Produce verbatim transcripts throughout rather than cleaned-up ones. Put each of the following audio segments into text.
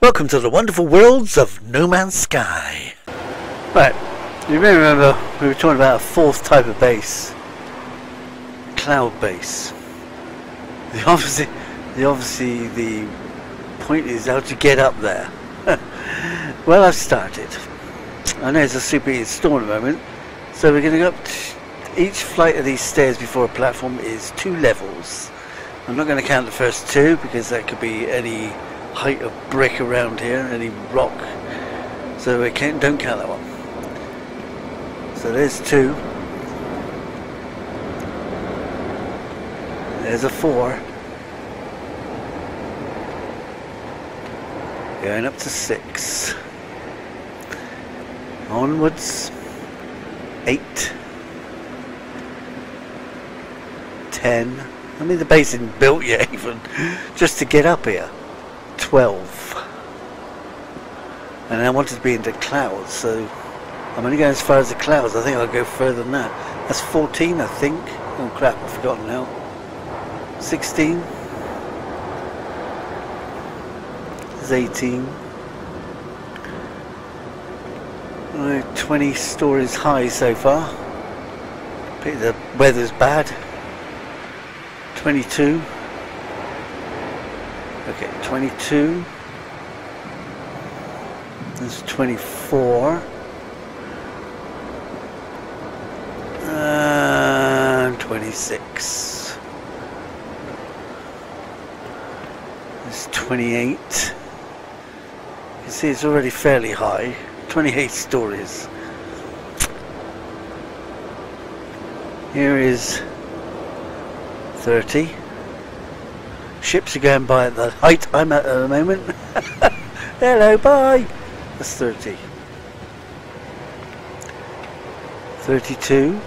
Welcome to the wonderful worlds of No Man's Sky. Right, you may remember we were talking about a fourth type of base. Cloud base. The obviously, the, obviously the point is how to get up there. Well, I've started. I know it's a super heated storm at the moment, so we're going to go up t each flight of these stairs before a platform is two levels. I'm not going to count the first two because that could be any height of brick around here, any rock, so we can't, don't count that one. So there's two, there's a four, going up to six, onwards, eight, ten, I mean the base isn't built yet even, just to get up here. twelve, and I wanted to be into clouds, so I'm only going as far as the clouds. I think I'll go further than that. That's fourteen, I think. Oh crap, I've forgotten now. sixteen. There's eighteen. We're twenty stories high so far. The weather's bad. twenty-two. Okay, twenty-two, there's twenty-four, and twenty-six, there's twenty-eight, you can see it's already fairly high, twenty-eight stories. Here is thirty. Ships are going by at the height I'm at at the moment. Hello, bye! That's thirty. thirty-two.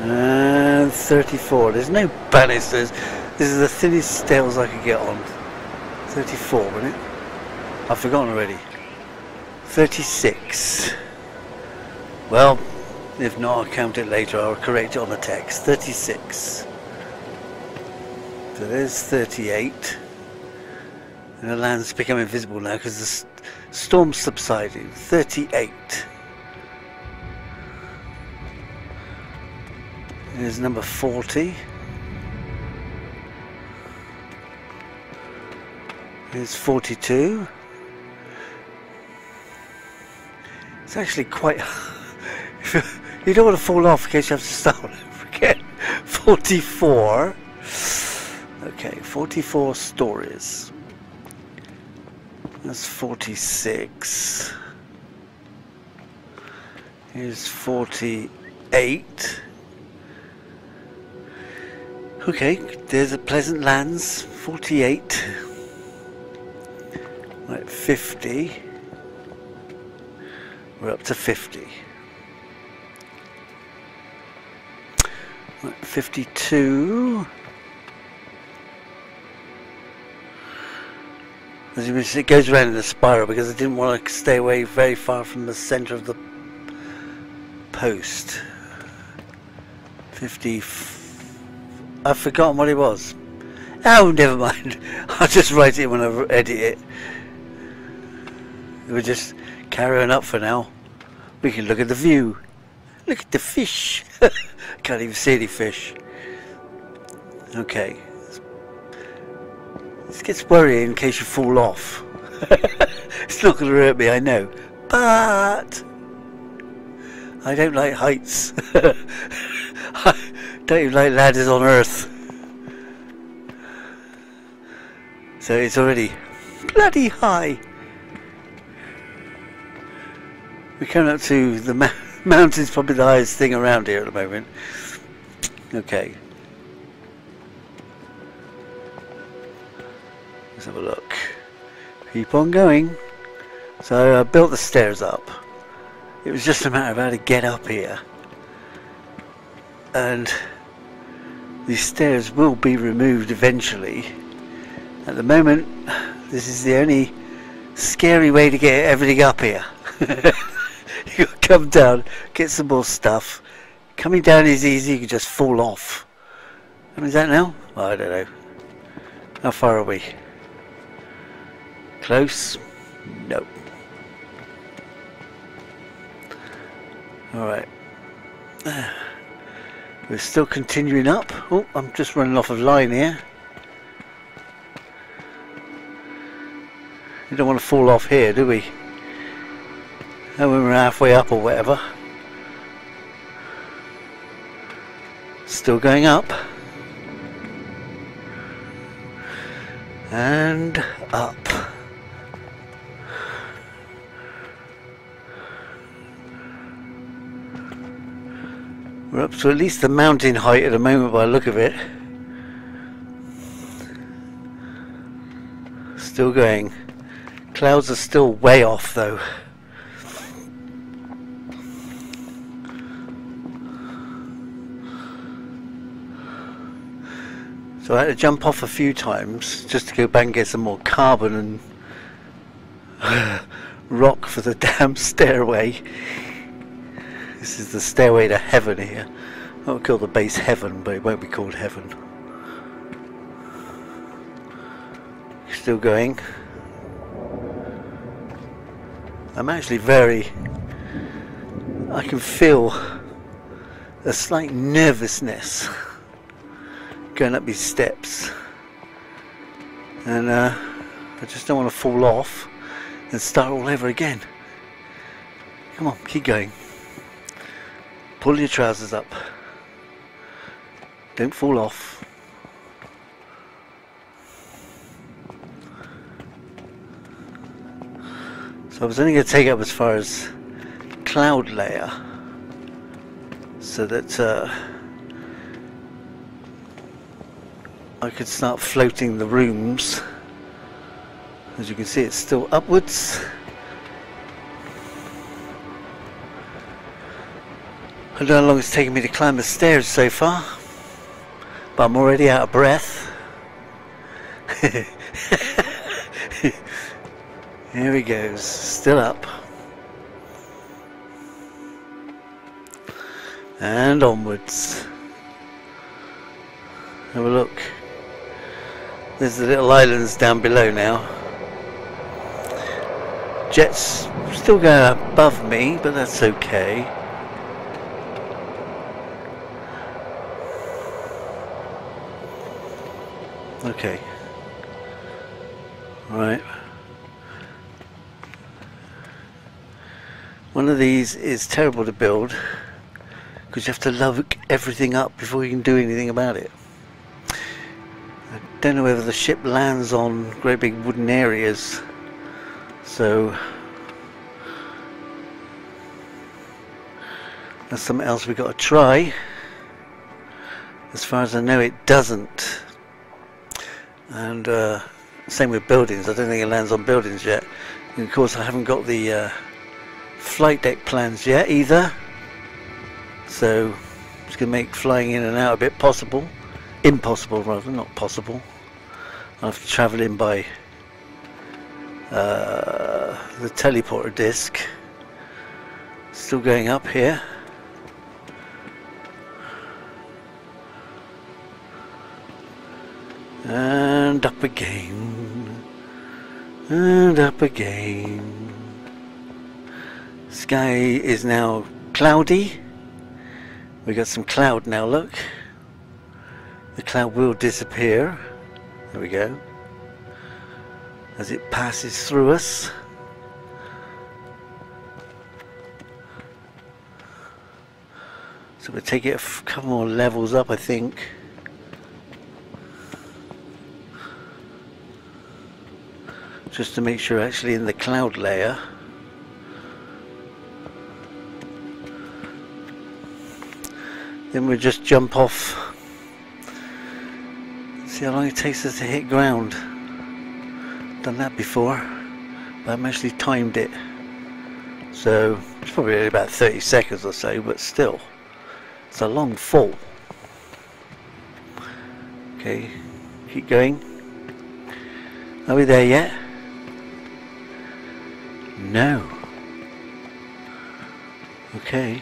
And thirty-four. There's no balusters. This is the thinnest sails I could get on. thirty-four, wasn't it? I've forgotten already. thirty-six. Well, if not, I'll count it later. I'll correct it on the text. thirty-six. So there's thirty-eight, and the land's becoming visible now because the st storm subsided. thirty-eight. There's number forty. There's forty-two. It's actually quite. You don't want to fall off in case you have to start over again. forty-four. Okay, forty-four stories. That's forty-six. Here's forty-eight. Okay, there's a pleasant lands. forty-eight. Right, fifty. We're up to fifty. Right, fifty-two. As you can see, it goes around in a spiral because I didn't want to stay away very far from the centre of the post. fifty. I've forgotten what it was. Oh, never mind. I'll just write it when I edit it. We're just carrying up for now. We can look at the view. Look at the fish. Can't even see any fish. Okay. This gets worrying in case you fall off. It's not going to hurt me, I know. But I don't like heights. I don't even like ladders on Earth. So it's already bloody high. We're coming up to the ma mountain's probably the highest thing around here at the moment. Okay. Let's have a look. Keep on going. So I built the stairs up. It was just a matter of how to get up here. And these stairs will be removed eventually. At the moment, this is the only scary way to get everything up here. You come down, get some more stuff. Coming down is easy, you can just fall off. What is that now? Well, I don't know. How far are we? Close? No. Alright. We're still continuing up. Oh, I'm just running off of line here. We don't want to fall off here, do we? And when we're halfway up or whatever. Still going up. And up. We're up to at least the mountain height at the moment by the look of it. Still going. Clouds are still way off though. So I had to jump off a few times just to go back and get some more carbon and rock for the damn stairway. This is the stairway to heaven here. I'll call the base heaven, but it won't be called heaven. Still going. I'm actually very, I can feel a slight nervousness going up these steps, and uh, I just don't want to fall off and start all over again. Come on, keep going. Pull your trousers up. Don't fall off. So I was only going to take up as far as cloud layer, so that uh, I could start floating the rooms. As you can see, it's still upwards. I don't know how long it's taken me to climb the stairs so far, but I'm already out of breath. Here he goes, still up. And onwards. Have a look. There's the little islands down below now. Jets still going above me, but that's okay. Okay. Right. One of these is terrible to build because you have to lug everything up before you can do anything about it. I don't know whether the ship lands on great big wooden areas, so that's something else we've got to try. As far as I know, it doesn't. And uh, same with buildings. I don't think it lands on buildings yet. And of course I haven't got the uh, flight deck plans yet either, so it's going to make flying in and out a bit possible. Impossible rather, not possible. I'll have to travel in by uh, the teleporter disc. Still going up here. And up again. And up again. Sky is now cloudy. We got some cloud now, look. The cloud will disappear. There we go. As it passes through us. So we'll take it a couple more levels up, I think. Just to make sure actually in the cloud layer. Then we'll just jump off. See how long it takes us to hit ground. Done that before, but I mostly timed it. So it's probably only about thirty seconds or so, but still, it's a long fall. Okay, keep going. Are we there yet? No. Okay.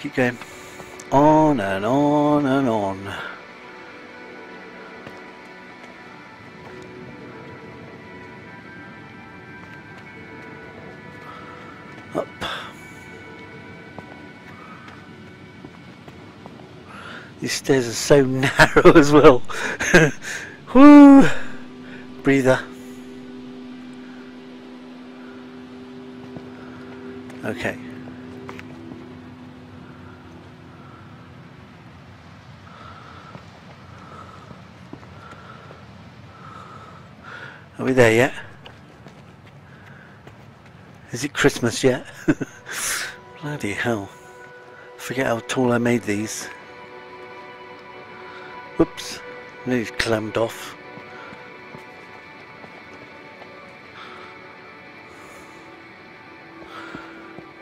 Keep going. On and on and on. These stairs are so narrow as well. Woo! Breather. Okay. Are we there yet? Is it Christmas yet? Bloody hell. I forget how tall I made these. Whoops. Nearly clammed off.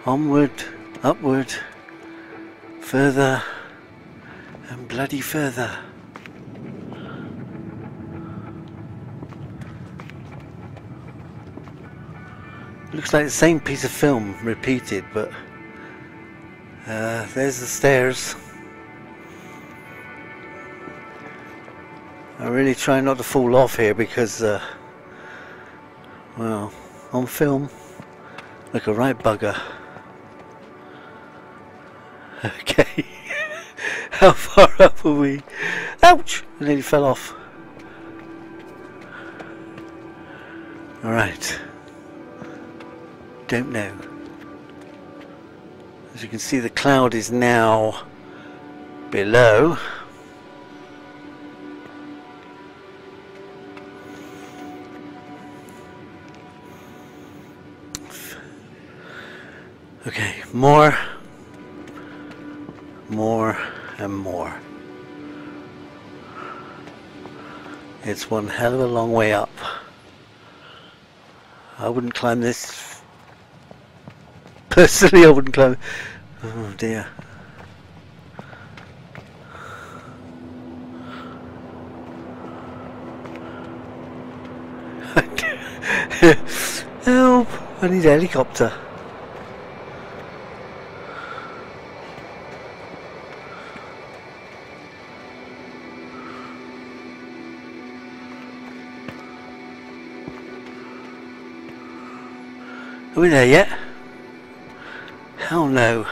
Onward, upward, further, and bloody further. Looks like the same piece of film repeated, but uh, there's the stairs. I really try not to fall off here because, uh, well, on film, like a right bugger. Okay, how far up are we? Ouch! I nearly fell off. All right. Don't know. As you can see, the cloud is now below. Okay, more, more, and more. It's one hell of a long way up. I wouldn't climb this. Personally, I wouldn't climb. Oh dear. Help! I need a helicopter. Are we there yet? Hell no.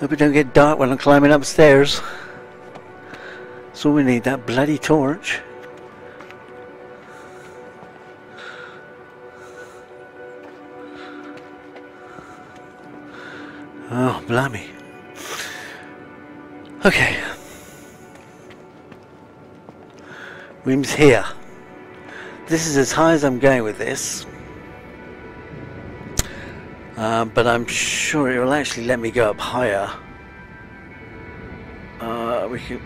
Hope it don't get dark when I'm climbing upstairs. That's all we need, that bloody torch. Oh, blimey. Okay. Weems here. This is as high as I'm going with this. Uh, but I'm sure it will actually let me go up higher. Uh, we can,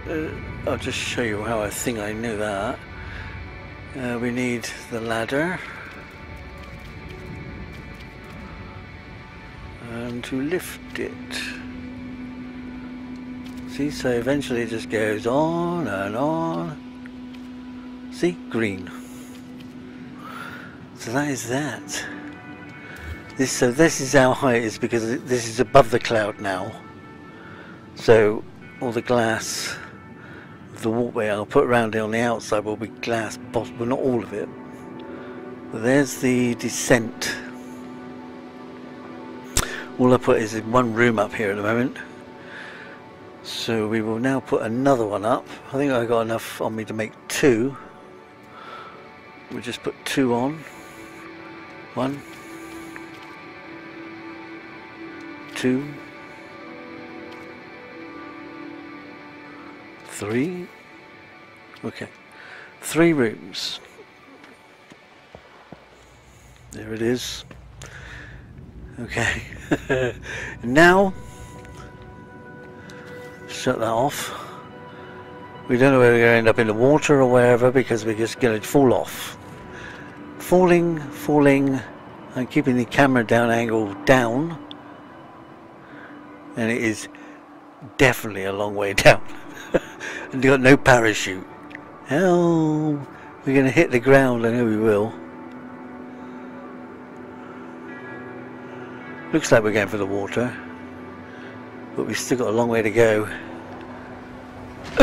uh, I'll just show you how I think I knew that. Uh, we need the ladder. And to lift it. See, so eventually it just goes on and on. See, green. So that is that. This, so this is how high it is because this is above the cloud now. So all the glass, the walkway I'll put around it on the outside will be glass bottom, well not all of it. But there's the descent. All I put is in one room up here at the moment. So we will now put another one up. I think I got enough on me to make two. We'll just put two on. One. Two, three, okay, three rooms. There it is. Okay, now shut that off. We don't know whether we're going to end up in the water or wherever because we're just going to fall off. Falling, falling, and keeping the camera down angle down. And it is definitely a long way down. And you got no parachute. Hell, we're going to hit the ground. I know we will. Looks like we're going for the water, but we've still got a long way to go.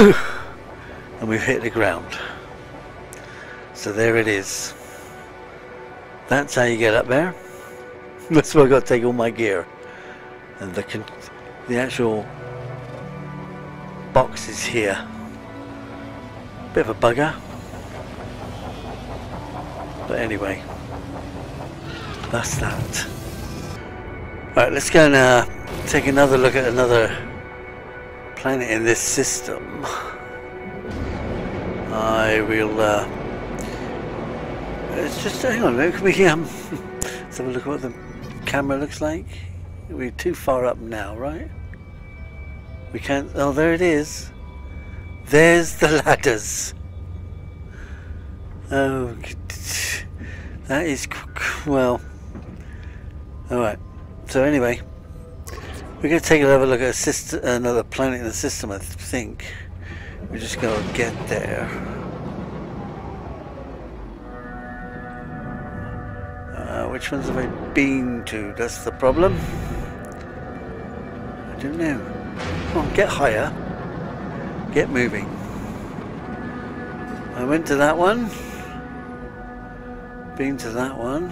And we've hit the ground. So there it is. That's how you get up there. That's why I've got to take all my gear. and the con the actual box is here. Bit of a bugger, but anyway, that's that. Right, let's go and uh, take another look at another planet in this system. I will. Uh, it's just hang on. Can we um? Let's have a look at what the camera looks like. We're too far up now, right? We can't. Oh, there it is. There's the ladders. Oh, that is well. All right. So anyway, we're going to take another look at a system, another planet in the system. I think we're just going to get there. Uh, which ones have I been to? That's the problem. I don't know. Come on, get higher. Get moving. I went to that one. Been to that one.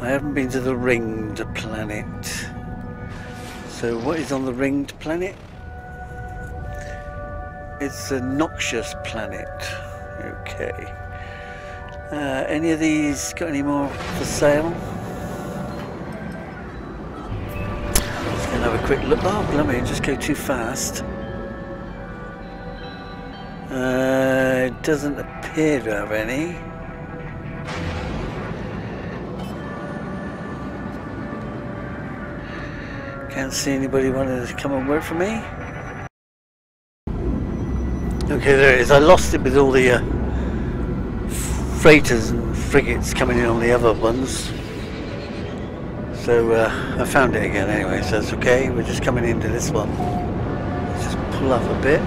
I haven't been to the ringed planet. So what is on the ringed planet? It's a noxious planet. Okay. Uh, any of these got any more for sale? Let's go and have a quick look. Oh, blimey, just go too fast. Uh, it doesn't appear to have any. Can't see anybody wanting to come and work for me. Okay, there it is. I lost it with all the uh, freighters and frigates coming in on the other ones. So uh, I found it again anyway, so it's okay. We're just coming into this one. Let's just pull up a bit.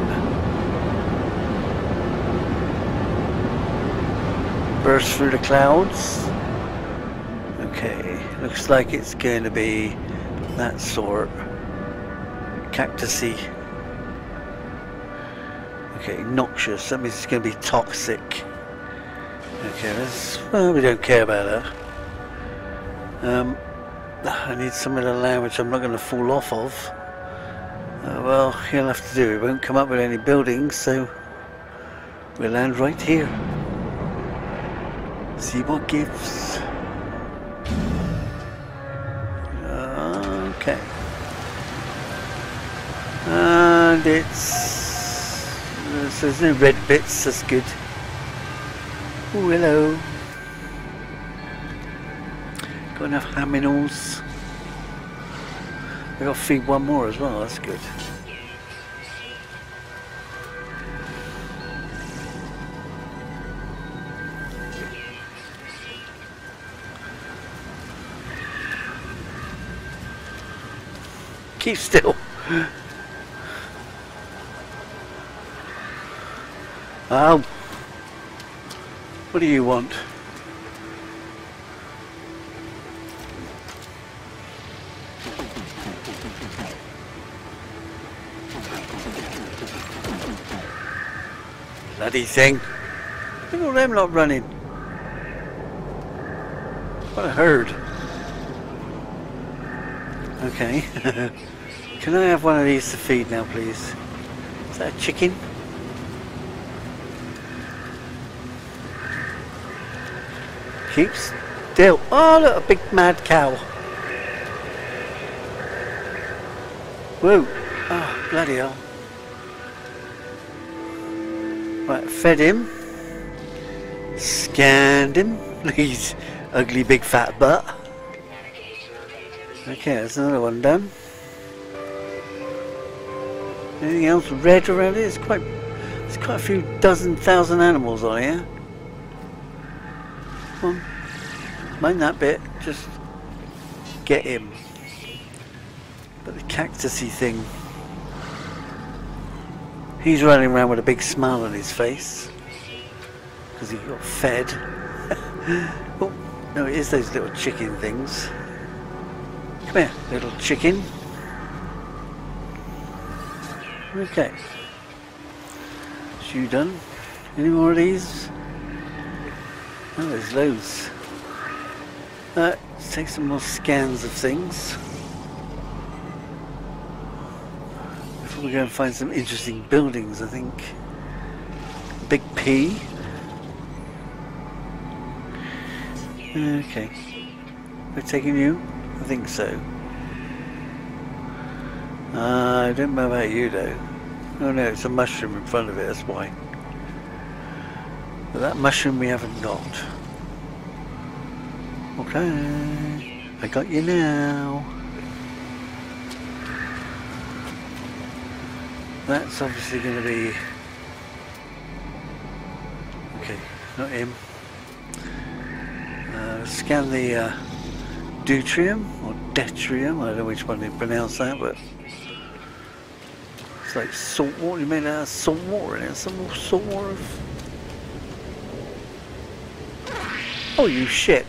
Burst through the clouds. Okay, looks like it's going to be that sort, cactusy. Okay, noxious. That means it's going to be toxic. Okay, that's, well, we don't care about that. Um, I need somewhere to land which I'm not going to fall off of. Uh, well, he'll have to do. It won't come up with any buildings, so we'll land right here. See what gives. Okay, and it's, so there's no red bits, that's good. Oh, hello. Got enough aminals. I've got to feed one more as well, that's good. Keep still. Well, what do you want? Bloody thing. Look at all them lot running. What a herd. Okay. Can I have one of these to feed now, please? Is that a chicken? Keep still. Oh, look, a big mad cow. Whoa. Oh, bloody hell. Right, fed him. Scanned him. He's ugly big fat butt. Okay, there's another one done. Anything else red around here? It's quite, there's quite a few dozen thousand animals on here. Come on, mind that bit, just get him. But the cactusy thing, he's running around with a big smile on his face because he got fed. Oh, no, it is those little chicken things. Come here, little chicken. Okay, shoe done. Any more of these? Oh, there's loads. Uh, let's take some more scans of things. we'll go and find some interesting buildings, I think. Big P. Okay. We're taking you? I think so. Uh, I don't know about you though. Oh no, it's a mushroom in front of it, that's why. But that mushroom we haven't got. Okay. I got you now. That's obviously going to be... Okay, not him. Uh, scan the uh, deuterium, or detrium, I don't know which one they pronounce that, but... It's like salt water, you made out of salt water in it, some more salt water of... Oh, you shit!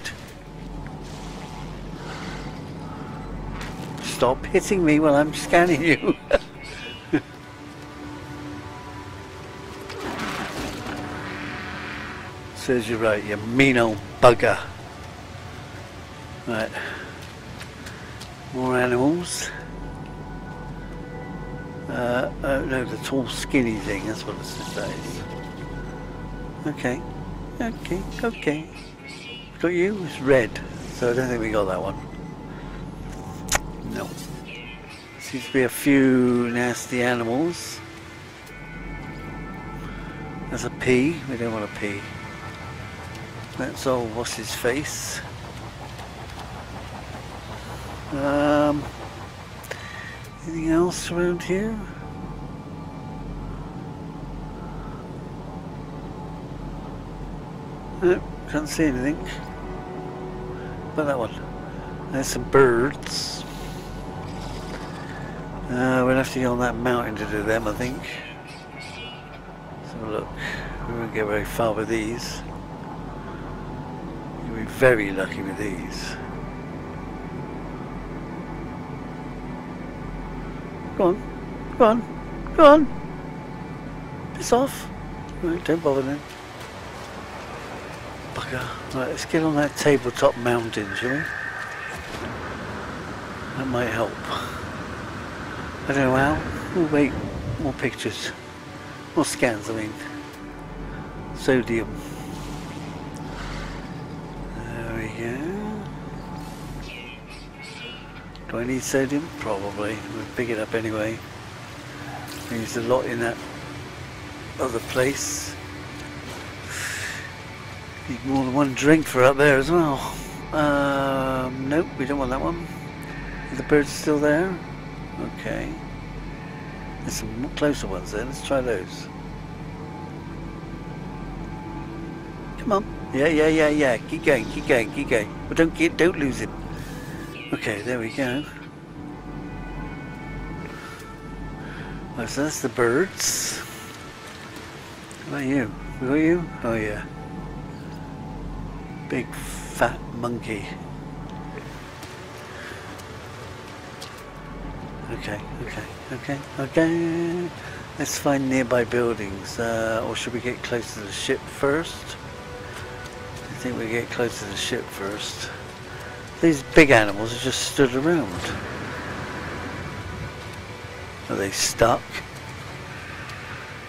Stop hitting me while I'm scanning you! Says you're right, you mean old bugger. Right, more animals. Uh, oh no, the tall skinny thing, that's what it says. Okay, okay, okay. Got you? It's red, so I don't think we got that one. No. Seems to be a few nasty animals. That's a pea, we don't want a pea. That's old what's his face. Um, anything else around here? Nope, can't see anything. But that one. There's some birds. Uh, we'll have to go on that mountain to do them, I think. Let's have a look. We won't get very far with these. We're very lucky with these. Go on, go on, go on. Piss off. Right, don't bother then. Bugger. Right, let's get on that tabletop mountain, shall we? That might help. I don't know how. Oh wait, more pictures. More scans, I mean. Sodium. Do I need sodium? Probably. We'll pick it up anyway. We used a lot in that other place. Need more than one drink for up there as well. Um, nope, we don't want that one. Are the birds still there? Okay. There's some closer ones there. Let's try those. Come on. Yeah, yeah, yeah, yeah. Keep going, keep going, keep going. But don't get, don't lose him. Okay, there we go. Right, so that's the birds. What about you? Who are you? Oh yeah. Big fat monkey. Okay, okay, okay, okay. Let's find nearby buildings. Uh, or should we get close to the ship first? I think we get close to the ship first. These big animals have just stood around. Are they stuck?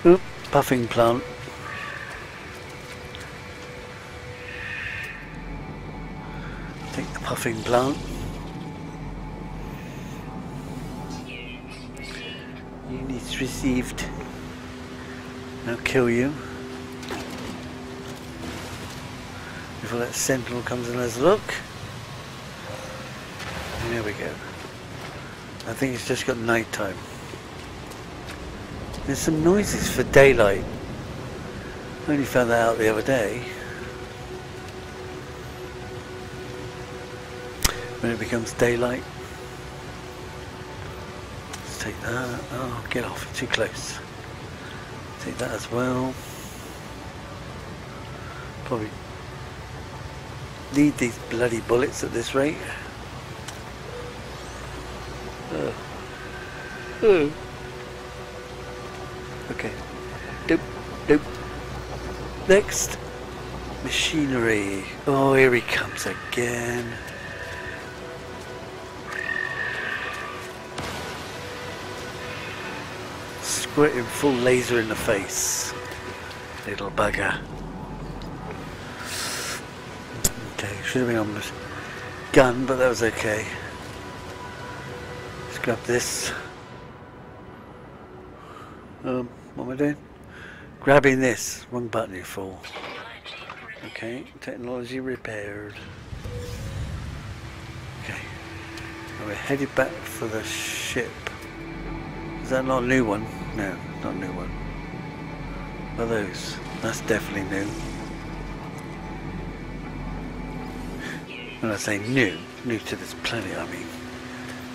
Oop, puffing plant. Take the puffing plant. Units received. I'll kill you. Before that sentinel comes and has a look. There we go. I think it's just got night time. There's some noises for daylight. I only found that out the other day. When it becomes daylight. Let's take that. Oh, get off. Too close. Take that as well. Probably need these bloody bullets at this rate. Uh. Uh. Okay. Nope. Nope. Next. Machinery. Oh, here he comes again. squirt him full laser in the face. Little bugger. Okay, should have been on this gun, but that was okay. Let's grab this. Um, what am I doing? Grabbing this. Wrong button, you fool. Okay, technology repaired. Okay, now we're headed back for the ship. Is that not a new one? No, not a new one. What are those? That's definitely new. When I say new, new to this planet, I mean.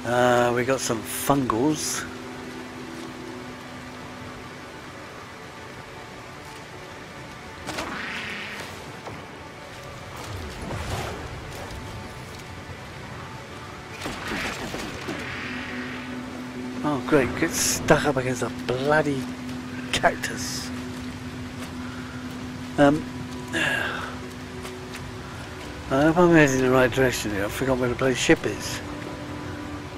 Uh, we got some fungals. Great, get stuck up against a bloody cactus. Um, I hope I'm heading in the right direction here. I forgot where the place ship is.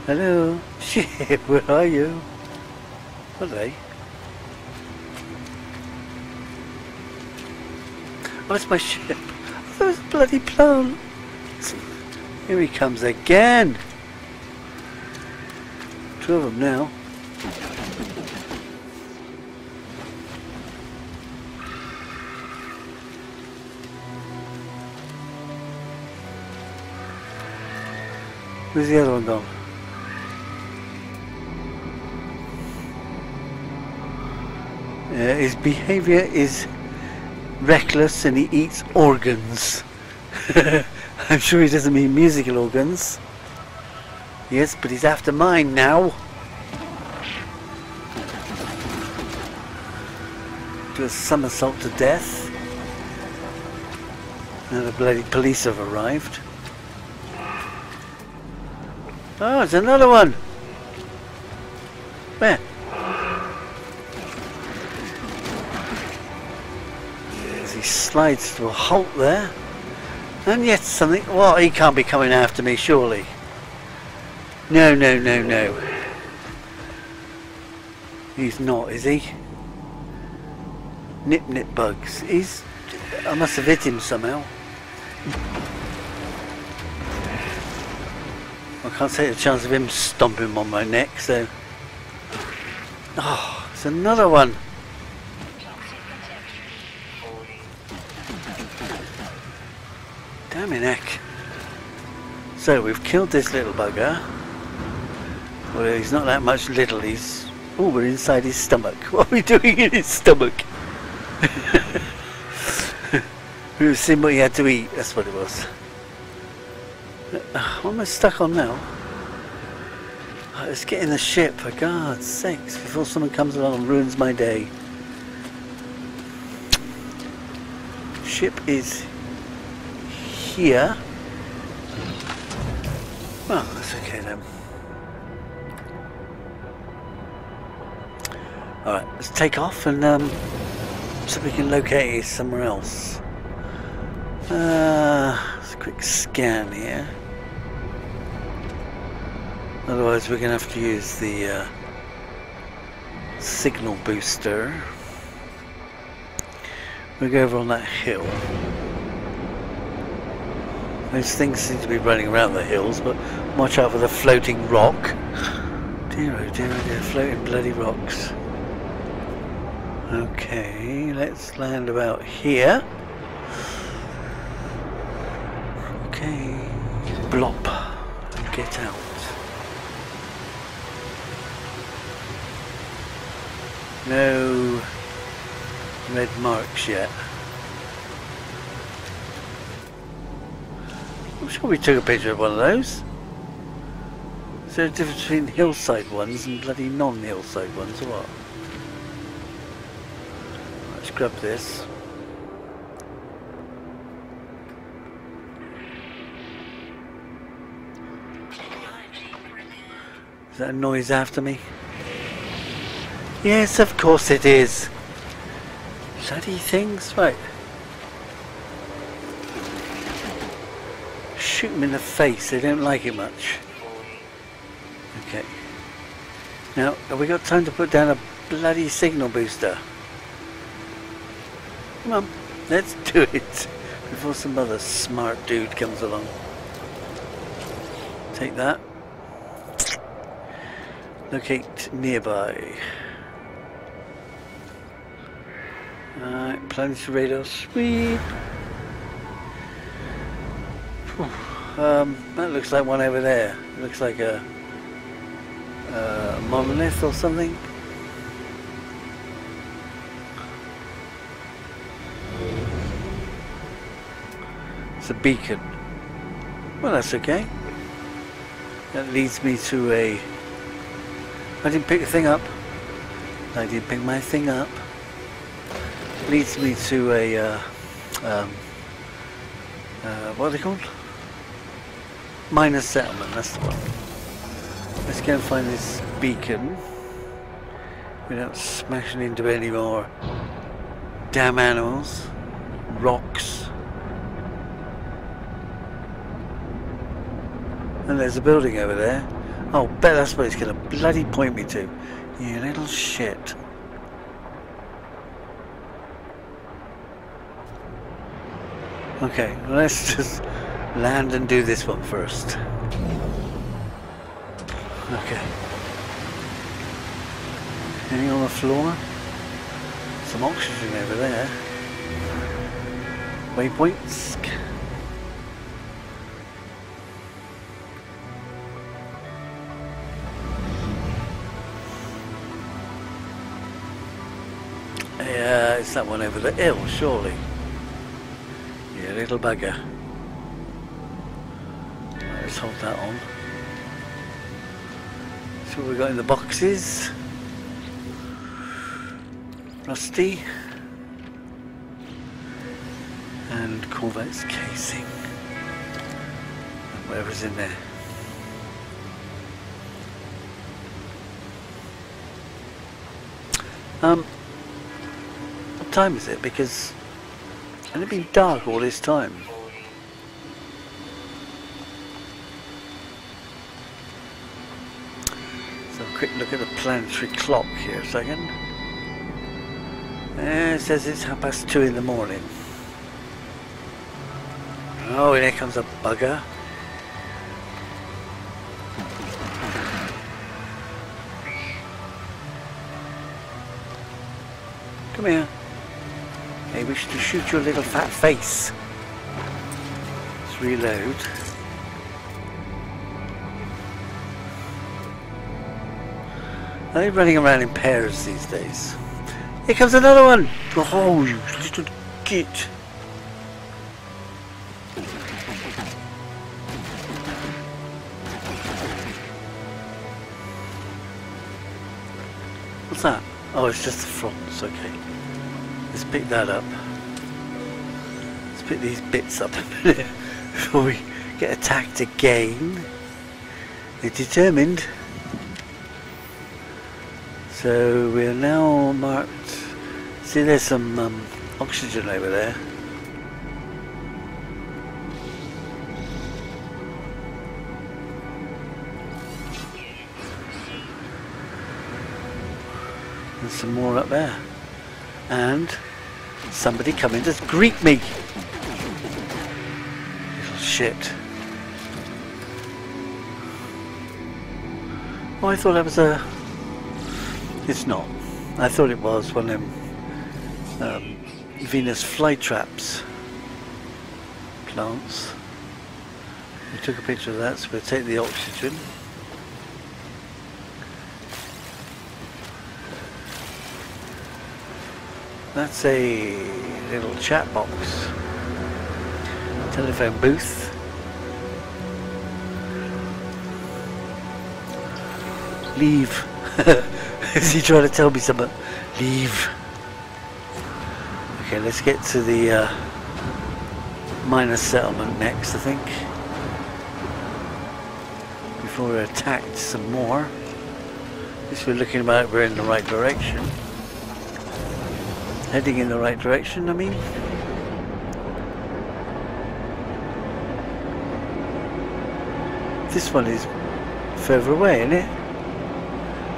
Hello? Ship, where are you? What are they? Oh, it's my ship. Oh, there's a bloody plant. Here he comes again. Two of them now. Where's the other one gone? Uh, his behaviour is reckless and he eats organs. I'm sure he doesn't mean musical organs. Yes, but he's after mine now. Do a somersault to death. Now the bloody police have arrived. Oh, it's another one. Where? As he slides to a halt there. And yet something... Well, he can't be coming after me, surely. No, no, no, no. He's not, is he? Nip Nip bugs. He's... I must have hit him somehow. I can't take the chance of him stomping on my neck, so... Oh, it's another one. Damn it, neck. So, we've killed this little bugger. Well, he's not that much little, he's... Oh, we're inside his stomach. What are we doing in his stomach? We've seen what he had to eat, that's what it was. What am I stuck on now? Oh, let's get in the ship, for God's sakes, before someone comes along and ruins my day. Ship is... here. Well, that's okay then. Alright, let's take off and um, so we can locate it somewhere else. Uh, let's quick scan here. Otherwise we're going to have to use the uh, signal booster. We'll go over on that hill. Those things seem to be running around the hills, but watch out for the floating rock. Dear oh dear oh dear, floating bloody rocks. Okay, let's land about here. Okay, blop, get out. No red marks yet. I'm sure we took a picture of one of those. Is there a difference between hillside ones and bloody non-hillside ones or what? Let's grab this. Is that a noise after me? Yes, of course it is. Bloody things, right. Shoot them in the face, they don't like it much. Okay. Now, have we got time to put down a bloody signal booster. Come on, let's do it before some other smart dude comes along. Take that. Locate nearby. Alright, planetary radar, sweet. Um, that looks like one over there. It looks like a, a monolith or something. It's a beacon. Well, that's okay. That leads me to a... I didn't pick the thing up. I didn't pick my thing up. Leads me to a... Uh, um, uh, what are they called? Minor settlement, that's the one. Let's go and find this beacon without smashing into any more damn animals, rocks. And there's a building over there. I'll bet that's what it's going to bloody point me to. You little shit. Okay, let's just land and do this one first. Okay. Anything on the floor? Some oxygen over there. Waypoints. Yeah, it's that one over the hill, surely. You little bugger. Let's hold that on. See what we got in the boxes. Rusty. And Corvette's casing. And whatever's in there. Um. Time is it? Because and it's been dark all this time. So a quick look at the planetary clock here a second. It says it's half past two in the morning. Oh, here comes a bugger. Come here. I wish to shoot your little fat face. Let's reload. Are they running around in pairs these days? Here comes another one! Oh, you little git! What's that? Oh, it's just the fronts, okay. Let's pick that up. Let's pick these bits up a minute before we get attacked again. They're determined. So we're now marked. See, there's some um, oxygen over there. And some more up there. And somebody come in to greet me. Little shit. Oh, I thought that was a... It's not. I thought it was one of them um, Venus flytraps plants. We took a picture of that, so we'll take the oxygen. That's a little chat box, telephone booth. Leave. Is he trying to tell me something? Leave. Okay, let's get to the uh, minor settlement next, I think, before we're attacked some more. At least we're looking about, we're in the right direction. Heading in the right direction, I mean. This one is further away, isn't it?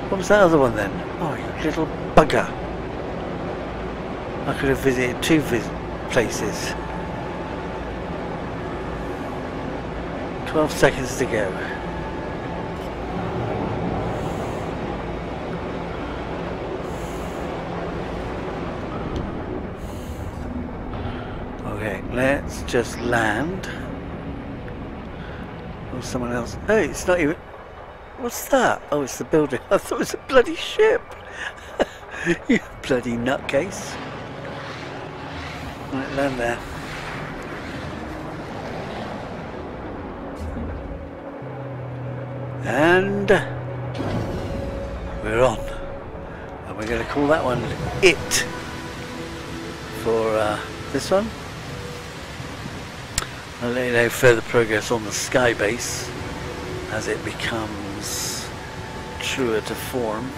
What was that other one then? Oh, you little bugger. I could have visited two vis places. twelve seconds to go. Okay, let's just land. Or someone else. Oh, it's not even... What's that? Oh, it's the building. I thought it was a bloody ship. You bloody nutcase. Right, land there. And we're on. And we're going to call that one it for uh, this one. I'll let you know further progress on the Sky Base as it becomes truer to form,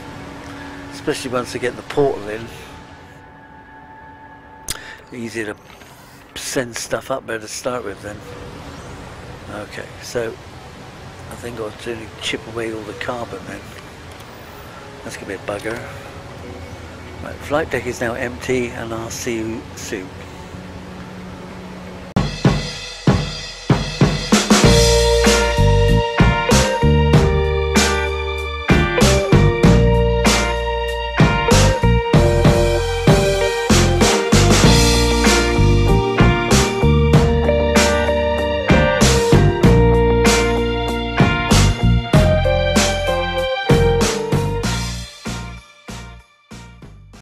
especially once I get the portal in. Easier to send stuff up there to start with then. Okay, so I think I'll really chip away all the carbon then. That's going to be a bugger. Right, flight deck is now empty and I'll see you soon.